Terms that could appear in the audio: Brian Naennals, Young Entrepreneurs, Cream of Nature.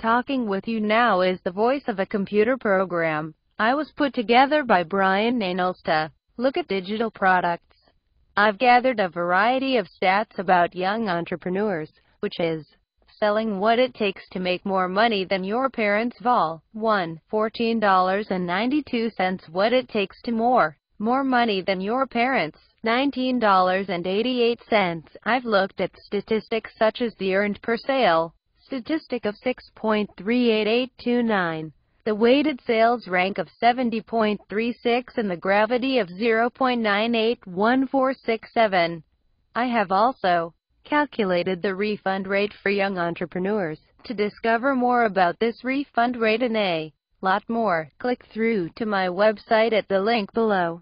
Talking with you now is the voice of a computer program. I was put together by Brian Naennals to look at digital products. I've gathered a variety of stats about young entrepreneurs, which is selling what it takes to make more money than your parents vol. 1. $14.92 what it takes to more money than your parents. $19.88. I've looked at statistics such as the earned per sale statistic of 6.38829, the weighted sales rank of 70.36, and the gravity of 0.981467. I have also calculated the refund rate for young entrepreneurs. To discover more about this refund rate and a lot more, click through to my website at the link below.